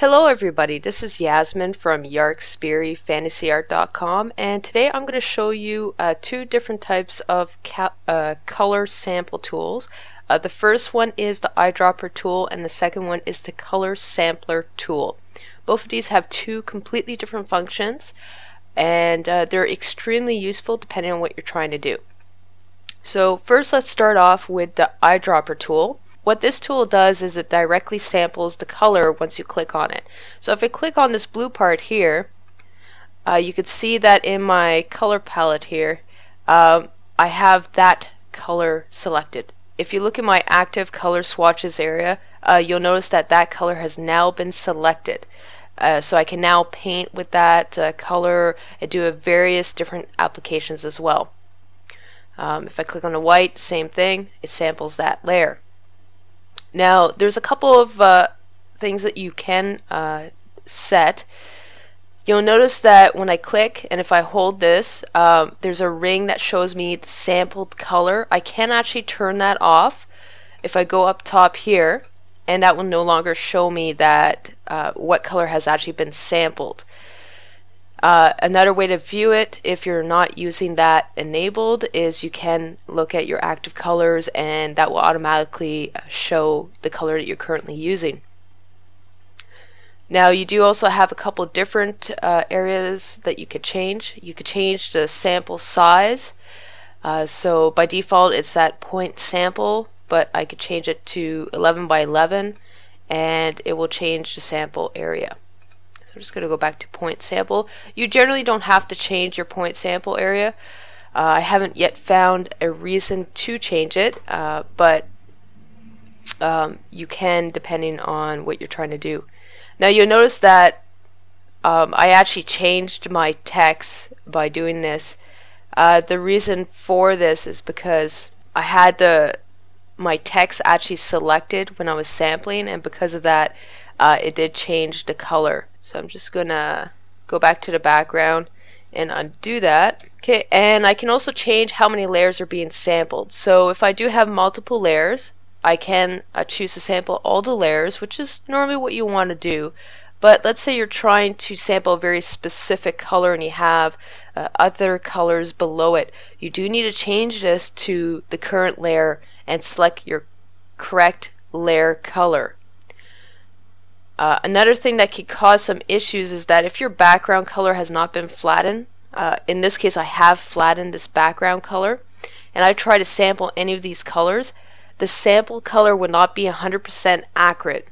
Hello everybody, this is Yasmeen from YarkspiriFantasyArt.com, and today I'm going to show you two different types of color sample tools. The first one is the eyedropper tool and the second one is the color sampler tool. Both of these have two completely different functions and they're extremely useful depending on what you're trying to do. So first let's start off with the eyedropper tool. What this tool does is it directly samples the color once you click on it. So if I click on this blue part here, you can see that in my color palette here, I have that color selected. If you look in my active color swatches area, you'll notice that that color has now been selected. So I can now paint with that color and do various different applications as well. If I click on a white, same thing, it samples that layer. Now there's a couple of things that you can set. You'll notice that when I click and if I hold this, there's a ring that shows me the sampled color. I can actually turn that off if I go up top here, and that will no longer show me that what color has actually been sampled. Another way to view it, if you're not using that enabled, is you can look at your active colors and that will automatically show the color that you're currently using. Now you do also have a couple different areas that you could change. You could change the sample size. So by default it's that point sample, but I could change it to 11 by 11 and it will change the sample area. So I'm just going to go back to point sample. You generally don't have to change your point sample area. I haven't yet found a reason to change it, but you can depending on what you're trying to do. Now you'll notice that I actually changed my text by doing this. The reason for this is because I had my text actually selected when I was sampling, and because of that it did change the color. So I'm just gonna go back to the background and undo that. Okay, and I can also change how many layers are being sampled. So if I do have multiple layers, I can choose to sample all the layers, which is normally what you want to do. But let's say you're trying to sample a very specific color and you have other colors below it. You do need to change this to the current layer and select your correct layer color. Another thing that could cause some issues is that if your background color has not been flattened, in this case I have flattened this background color, and I try to sample any of these colors, the sample color would not be 100% accurate.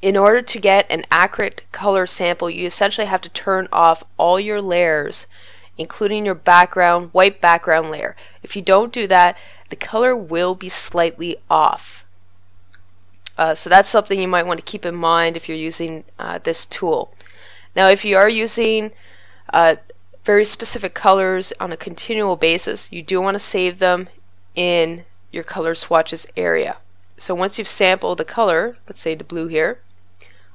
In order to get an accurate color sample, you essentially have to turn off all your layers, including your background, white background layer. If you don't do that, the color will be slightly off. So that's something you might want to keep in mind if you're using this tool. Now if you are using very specific colors on a continual basis, you do want to save them in your color swatches area. So once you've sampled a color, let's say the blue here,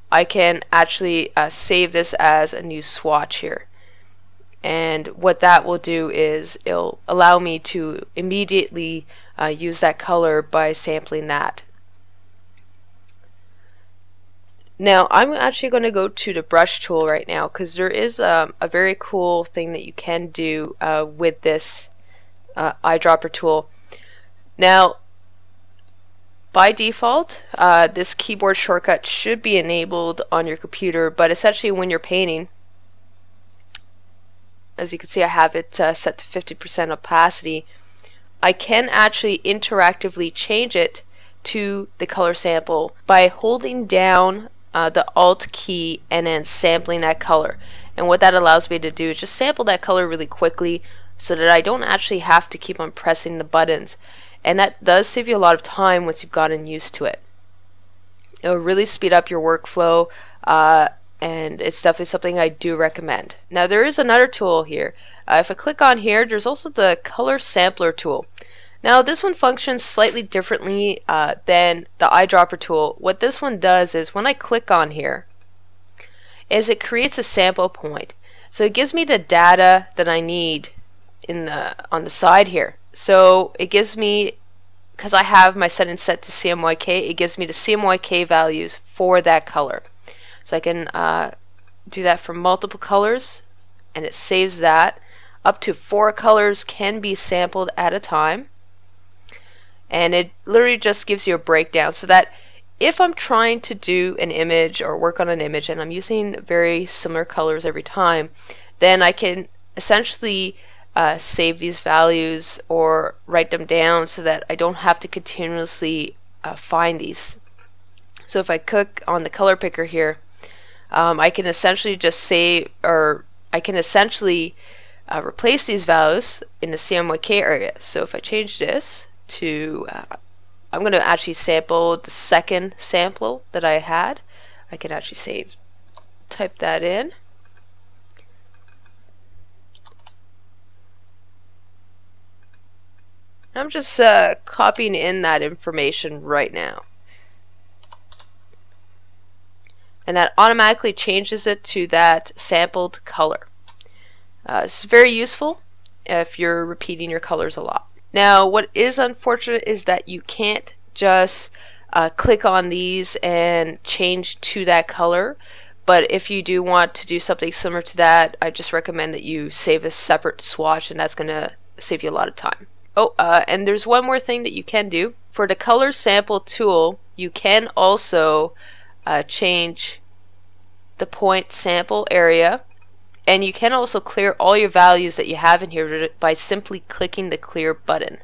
I can actually save this as a new swatch here. And what that will do is it'll allow me to immediately use that color by sampling that. Now I'm actually going to go to the brush tool right now because there is a very cool thing that you can do with this eyedropper tool. Now by default this keyboard shortcut should be enabled on your computer, but essentially when you're painting, as you can see I have it set to 50% opacity, I can actually interactively change it to the color sample by holding down the Alt key and then sampling that color. And what that allows me to do is just sample that color really quickly so that I don't actually have to keep on pressing the buttons, and that does save you a lot of time once you've gotten used to it. It'll really speed up your workflow and it's definitely something I do recommend. Now there is another tool here. If I click on here, there's also the color sampler tool. Now this one functions slightly differently than the eyedropper tool. What this one does is when I click on here is it creates a sample point. So it gives me the data that I need on the side here. So it gives me, because I have my settings set to CMYK, it gives me the CMYK values for that color. So I can do that for multiple colors, and it saves that. Up to 4 colors can be sampled at a time, and it literally just gives you a breakdown so that if I'm trying to do an image or work on an image and I'm using very similar colors every time, then I can essentially save these values or write them down so that I don't have to continuously find these. So if I click on the color picker here, I can essentially just save, or I can essentially replace these values in the CMYK area. So if I change this to I'm going to actually sample the second sample that I had. I can actually save, type that in. I'm just copying in that information right now. And that automatically changes it to that sampled color. It's very useful if you're repeating your colors a lot. Now, what is unfortunate is that you can't just click on these and change to that color, but if you do want to do something similar to that, I just recommend that you save a separate swatch, and that's going to save you a lot of time. Oh, and there's one more thing that you can do. For the color sample tool, you can also change the point sample area. And you can also clear all your values that you have in here by simply clicking the clear button.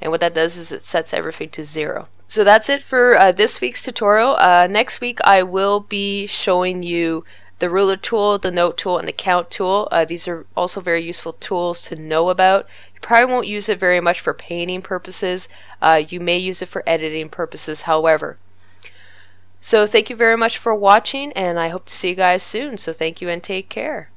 And what that does is it sets everything to 0. So that's it for this week's tutorial. Next week I will be showing you the ruler tool, the note tool, and the count tool. These are also very useful tools to know about. You probably won't use it very much for painting purposes. You may use it for editing purposes, however. So thank you very much for watching, and I hope to see you guys soon. So thank you and take care.